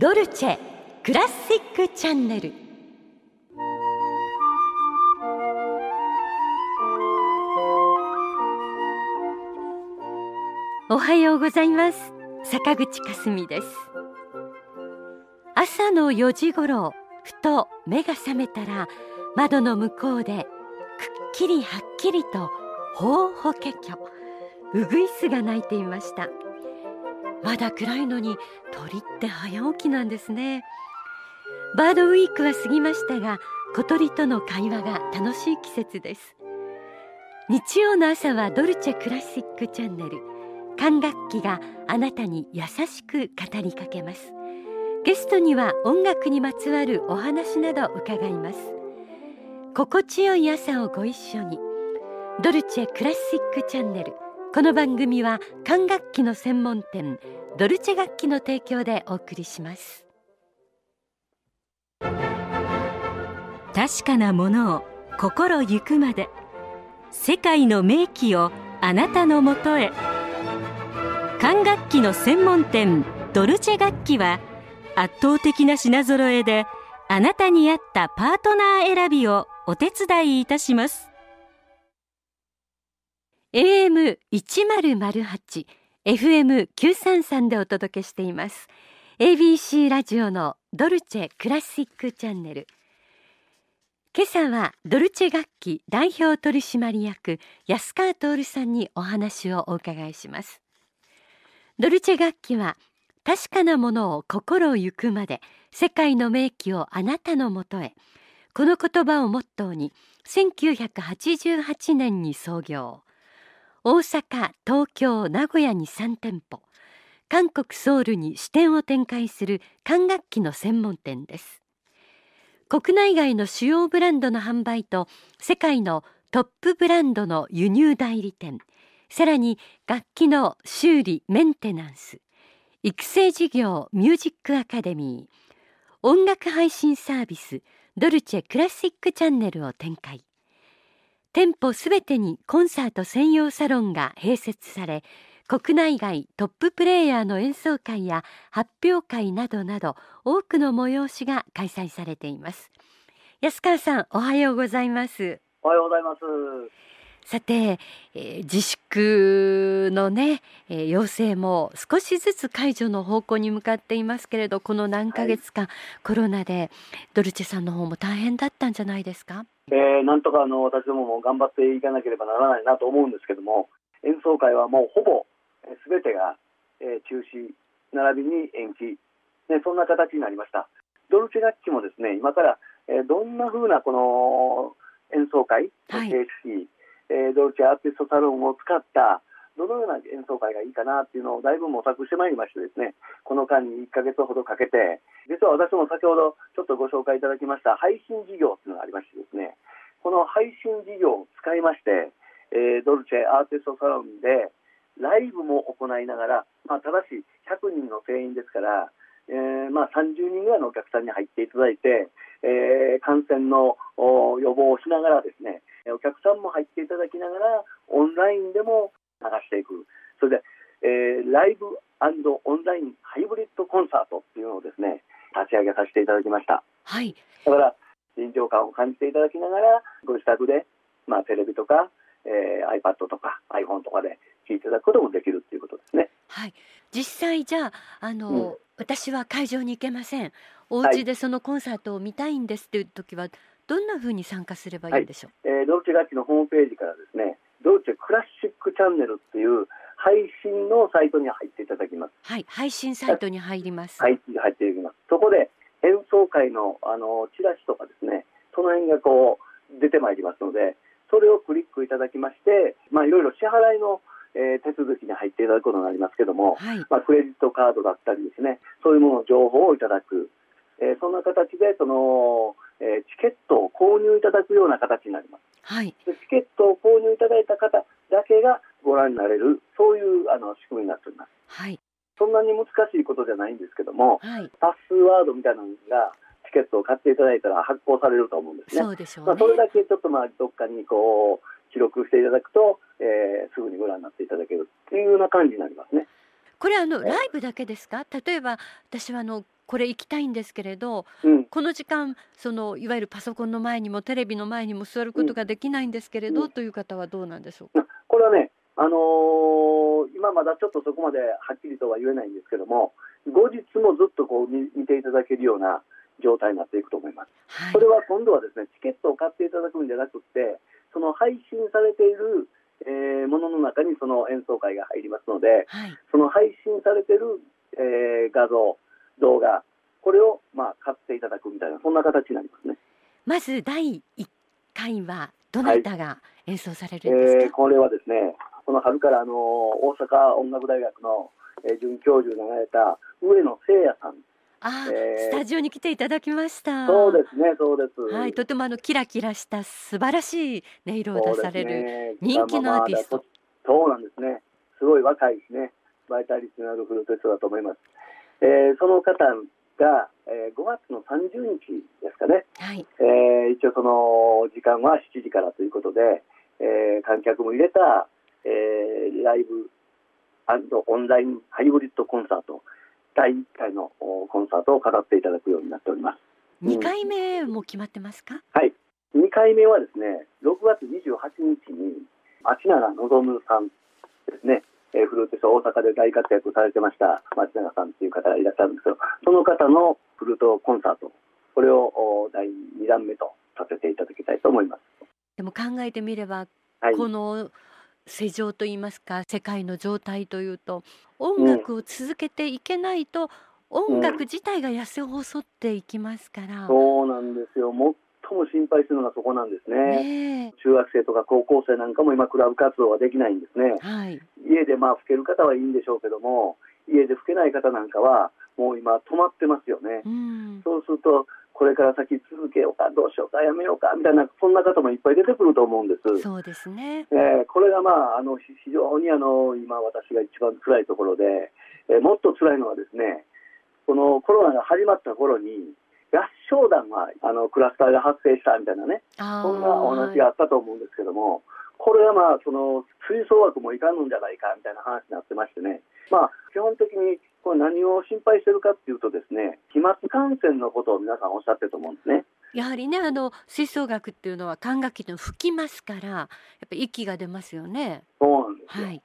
ドルチェクラシックチャンネル。おはようございます。坂口かすみです。朝の4時ごろ、ふと目が覚めたら、窓の向こうでくっきりはっきりとホウホケキョ、ウグイスが鳴いていました。まだ暗いのに鳥って早起きなんですね。バードウィークは過ぎましたが、小鳥との会話が楽しい季節です。日曜の朝はドルチェクラシックチャンネル、管楽器があなたに優しく語りかけます。ゲストには音楽にまつわるお話など伺います。心地よい朝をご一緒に。ドルチェクラシックチャンネル、この番組は管楽器の専門店ドルチェ楽器の提供でお送りします。確かなものを心ゆくまで、世界の名器をあなたのもとへ。管楽器の専門店ドルチェ楽器は、圧倒的な品揃えであなたに合ったパートナー選びをお手伝いいたします。AM1008、FM933 でお届けしています ABC ラジオのドルチェクラシックチャンネル。今朝はドルチェ楽器代表取締役安川徹さんにお話をお伺いします。ドルチェ楽器は確かなものを心ゆくまで、世界の名器をあなたのもとへ。この言葉をモットーに1988年に創業。大阪、東京、名古屋に3店舗、韓国ソウルに支店を展開する管楽器の専門店です。国内外の主要ブランドの販売と、世界のトップブランドの輸入代理店、さらに楽器の修理・メンテナンス、育成事業、ミュージックアカデミー、音楽配信サービスドルチェクラシックチャンネルを展開。店舗すべてにコンサート専用サロンが併設され、国内外トッププレーヤーの演奏会や発表会などなど、多くの催しが開催されています。安川さん、おはようございます。おはようございます。さて、自粛のね、要請も少しずつ解除の方向に向かっていますけれど、この何ヶ月か、コロナでドルチェさんの方も大変だったんじゃないですか。なんとか私どもも頑張っていかなければならないなと思うんですけども、演奏会はもうほぼ全てが中止並びに延期、そんな形になりました。ドルチェ楽器もですね、今からどんな風なこの演奏会、ドルチェアーティストサロンを使ったどのような演奏会がいいかなっていうのをだいぶ模索してまいりましてですね、この間に1ヶ月ほどかけて、実は私も先ほどちょっとご紹介いただきました配信事業っていうのがありましてですね、この配信事業を使いまして、ドルチェアーティストサロンでライブも行いながら、ただし100人の定員ですから、30人ぐらいのお客さんに入っていただいて、感染の予防をしながらですね、お客さんも入っていただきながら、オンラインでも流していく。それで、ライブ&オンラインハイブリッドコンサートっていうのをですね、立ち上げさせていただきました。はい。だから臨場感を感じていただきながら、ご自宅で、テレビとか、iPad とか iPhone とかで聴いていただくこともできるっていうことですね。はい。実際じゃあ私は会場に行けません。お家でそのコンサートを見たいんですっていう時は、どんなふうに参加すればいいんでしょう。ドルチェ楽器のホームページからですね、ドルチェクラシックチャンネルっていう配信のサイトに入っていただきます。はい、配信サイトに入ります。はい、入っていきます。そこで演奏会のチラシとかですね、その辺がこう出てまいりますので、それをクリックいただきまして、いろいろ支払いの、手続きに入っていただくことになりますけども、クレジットカードだったりですね、そういうものの情報をいただく、そんな形でその、チケットを購入いただくような形になります。はい、チケットを購入いただいた方だけがご覧になれる、そういう仕組みになっております。はい、そんなに難しいことじゃないんですけども、パスワードみたいなのがチケットを買っていただいたら発行されると思うんですね。そうでしょうね。それだけちょっとどっかにこう記録していただくと、すぐにご覧になっていただけるっていうような感じになりますね。これライブだけですか。例えば私はこれ行きたいんですけれど、うん、この時間そのいわゆるパソコンの前にもテレビの前にも座ることができないんですけれど、うん、という方はどうなんでしょうか。これはね、今まだちょっとそこまではっきりとは言えないんですけども、後日もずっとこう 見ていただけるような状態になっていくと思います、はい、それは今度はですね、チケットを買っていただくんじゃなくて、その配信されている、ものの中にその演奏会が入りますので、はい、その配信されている、画像動画、これをまあ買っていただくみたいな、そんな形になりますね。まず第1回はどなたが演奏されるんですか。これはですね、この春から大阪音楽大学の准教授になられた上野誠也さん、スタジオに来ていただきました。そうですね、そうです。はい、とてもキラキラした素晴らしい音色を出される人気のアーティスト。そうなんですね。すごい若いですね。バイタリティのあるフルーティストだと思います。その方が、5月の30日ですかね。はい。一応その時間は7時からということで、観客も入れた、ライブ&オンラインハイブリッドコンサート。第1回のコンサートを飾っていただくようになっております。2回目も決まってますか？はい。2回目はですね、6月28日に町永望さんですね、フルーティスト大阪で大活躍されてました町永さんという方がいらっしゃるんですけど、その方のフルートコンサート、これを第2弾目とさせていただきたいと思います。でも考えてみれば、はい、この世情といいますか、世界の状態というと、音楽を続けていけないと、うん、音楽自体が痩せ細っていきますから、うん、そうなんですよ。最も心配するのがそこなんですね。中学生とか高校生なんかも今クラブ活動はできないんですね、はい、家でまあ吹ける方はいいんでしょうけども、家で吹けない方なんかはもう今止まってますよね、うん、そうするとこれから先続けようかどうしようかやめようかみたいな、そんな方もいっぱい出てくると思うんです。そうですね、これが、まあ、非常に今私が一番辛いところで、もっと辛いのはですね、このコロナが始まった頃に合唱団はクラスターが発生したみたいなね、そんなお話があったと思うんですけども、これはまあその吹奏楽もいかんのんじゃないかみたいな話になってましてね、まあ、基本的にこれ何を心配してるかっていうとですね、飛沫感染のことを皆さんおっしゃってると思うんですね。やはりね、吹奏楽っていうのは管楽器の吹きますから、やっぱり息が出ますよね。そうなんですよ、はい、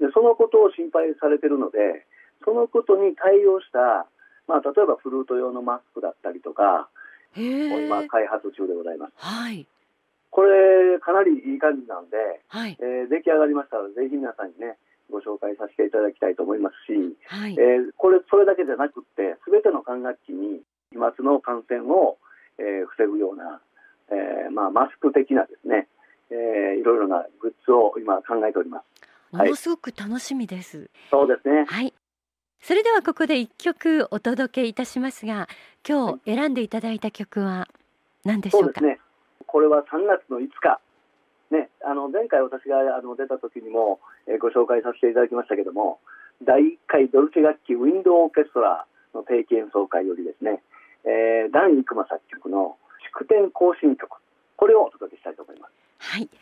でそのことを心配されてるので、そのことに対応した、まあ、例えばフルート用のマスクだったりとか、今開発中でございます、はい、これかなりいい感じなんで、はい、出来上がりましたらぜひ皆さんにねご紹介させていただきたいと思いますし、はい、これそれだけじゃなくって全ての管楽器に飛沫の感染を、防ぐような、まあ、マスク的なですね、いろいろなグッズを今考えております。ものすごく楽しみです、はい、そうですね、はい、それではここで一曲お届けいたしますが、今日選んでいただいた曲は何でしょうか。そうですね、これは3月の5日ね、前回私が出た時にも、ご紹介させていただきましたけども、第1回ドルチェ楽器ウィンドオーケストラの定期演奏会よりですね、ダン・イクマ作曲の祝典行進曲、これをお届けしたいと思います。はい、今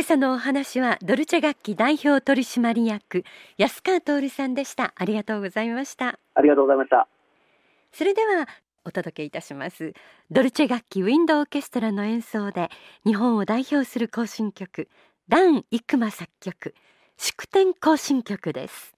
朝のお話はドルチェ楽器代表取締役安川徹さんでした。ありがとうございました。ありがとうございました。それではお届けいたします。ドルチェ楽器ウィンドオーケストラの演奏で日本を代表する行進曲、ダン・イクマ作曲祝典行進曲です。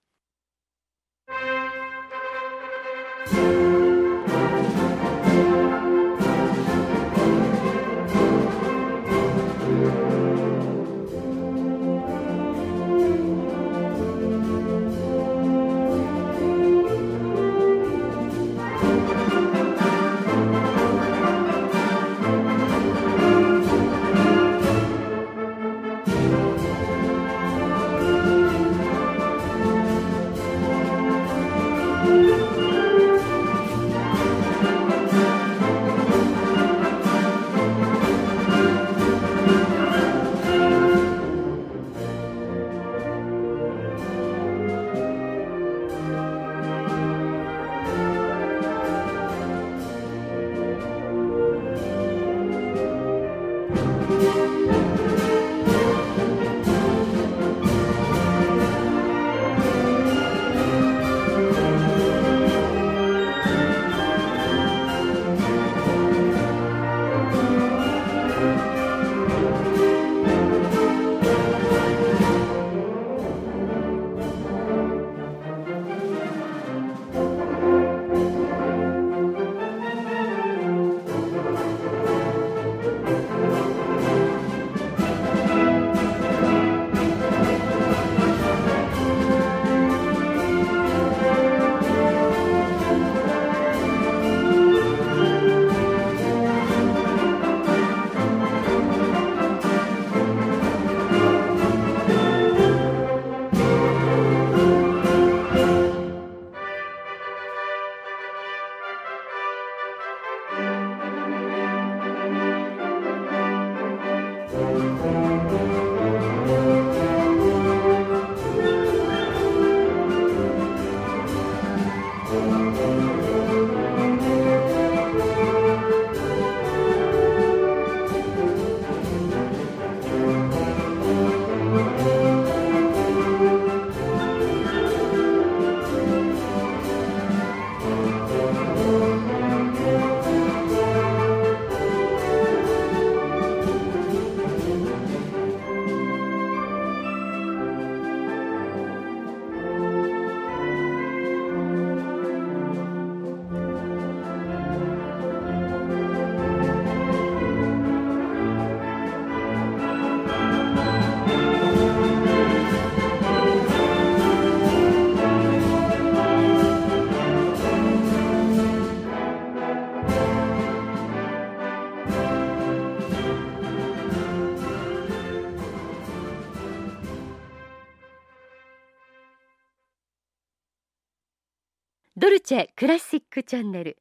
ドルチェクラシックチャンネル、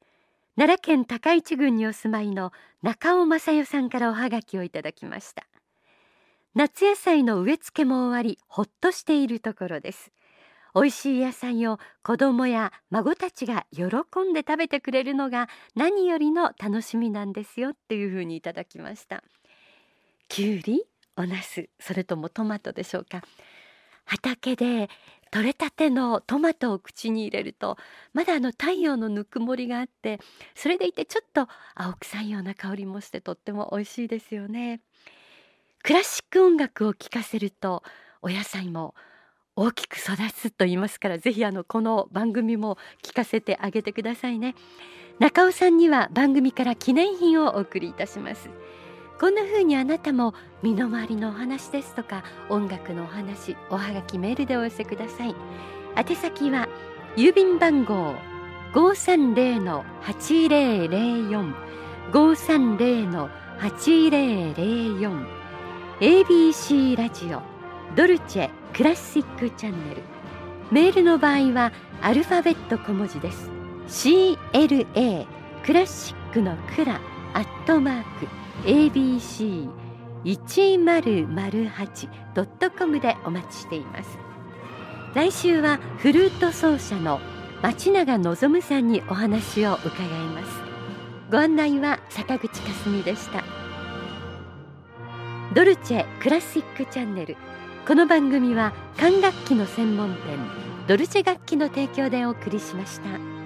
奈良県高市郡にお住まいの中尾正代さんからおはがきをいただきました。夏野菜の植え付けも終わり、ほっとしているところです。おいしい野菜を子どもや孫たちが喜んで食べてくれるのが何よりの楽しみなんですよ、っていうふうにいただきました。きゅうり、おなす、それともトマトでしょうか。畑で採れたてのトマトを口に入れると、まだ太陽のぬくもりがあって、それでいてちょっと青臭いような香りもして、とっても美味しいですよね。クラシック音楽を聴かせるとお野菜も大きく育つと言いますから、ぜひこの番組も聴かせてあげてくださいね。中尾さんには番組から記念品をお送りいたします。こんな風にあなたも身の回りのお話ですとか音楽のお話、おはがきメールでお寄せください。宛先は郵便番号 530-8004 530-8004 ABC ラジオドルチェクラシックチャンネル。メールの場合はアルファベット小文字です。 CLA クラシックのクラABC1008.com でお待ちしています。来週はフルート奏者の町永望さんにお話を伺います。ご案内は坂口かすみでした。ドルチェクラシックチャンネル、この番組は管楽器の専門店ドルチェ楽器の提供でお送りしました。